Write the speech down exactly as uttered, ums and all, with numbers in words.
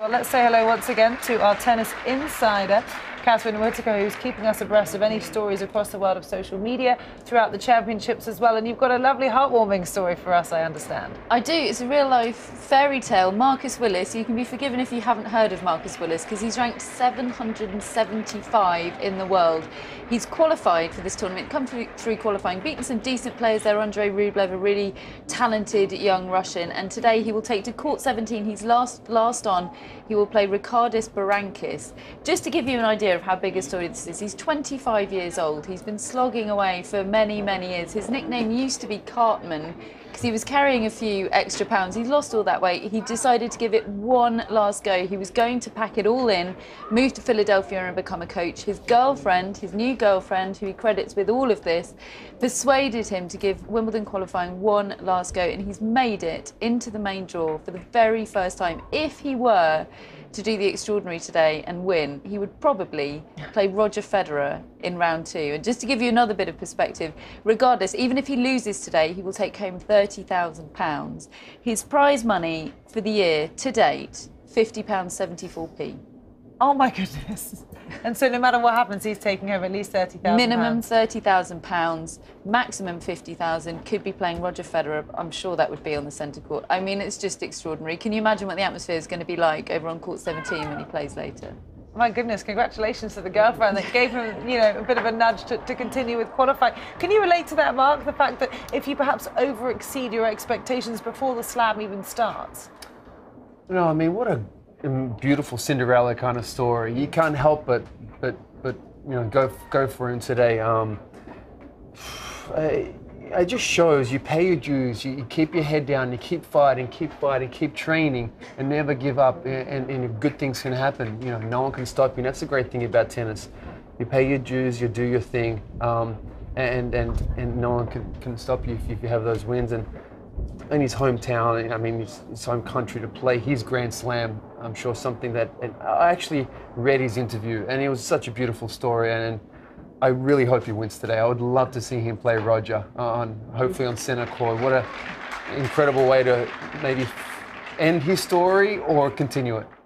Well, let's say hello once again to our tennis insider, Catherine Whitaker, who's keeping us abreast of any stories across the world of social media throughout the championships as well. And you've got a lovely heartwarming story for us, I understand. I do. It's a real-life fairy tale. Marcus Willis, you can be forgiven if you haven't heard of Marcus Willis, because he's ranked seven hundred seventy-five in the world. He's qualified for this tournament, come through, through qualifying, beaten some decent players there. Andre Rublev, a really talented young Russian. And today he will take to court seventeen. He's last, last on. He will play Ricardis Barankis. Just to give you an idea of how big a story this is, he's twenty-five years old. He's been slogging away for many, many years. His nickname used to be Cartman because he was carrying a few extra pounds. He's lost all that weight. He decided to give it one last go. He was going to pack it all in, move to Philadelphia and become a coach. His girlfriend, his new girlfriend, who he credits with all of this, persuaded him to give Wimbledon qualifying one last go, and he's made it into the main draw for the very first time. If he were to do the extraordinary today and win, he would probably play Roger Federer in round two. And just to give you another bit of perspective, regardless, even if he loses today, he will take home thirty thousand pounds. His prize money for the year to date, fifty pounds seventy-four p. Oh my goodness. And so no matter what happens, he's taking home at least thirty thousand pounds. Minimum thirty thousand pounds, maximum fifty thousand pounds. Could be playing Roger Federer. I'm sure that would be on the centre court. I mean, it's just extraordinary. Can you imagine what the atmosphere is going to be like over on court seventeen when he plays later? My goodness, congratulations to the girlfriend that gave him, you know, a bit of a nudge to, to continue with qualifying. Can you relate to that, Mark, the fact that if you perhaps over-exceed your expectations before the slam even starts? No, I mean, what a beautiful Cinderella kind of story. You can't help but, but, but you know, go go for him today. Um, it just shows you pay your dues. You, you keep your head down. You keep fighting. Keep fighting. Keep training, and never give up. And, and, and good things can happen. You know, no one can stop you. And that's the great thing about tennis. You pay your dues. You do your thing, um, and and and no one can can stop you if you have those wins. And in his hometown, I mean, his, his home country, to play his Grand Slam, I'm sure something that, and I actually read his interview, and it was such a beautiful story, and I really hope he wins today. I would love to see him play Roger, on hopefully on centre court. What an incredible way to maybe end his story or continue it.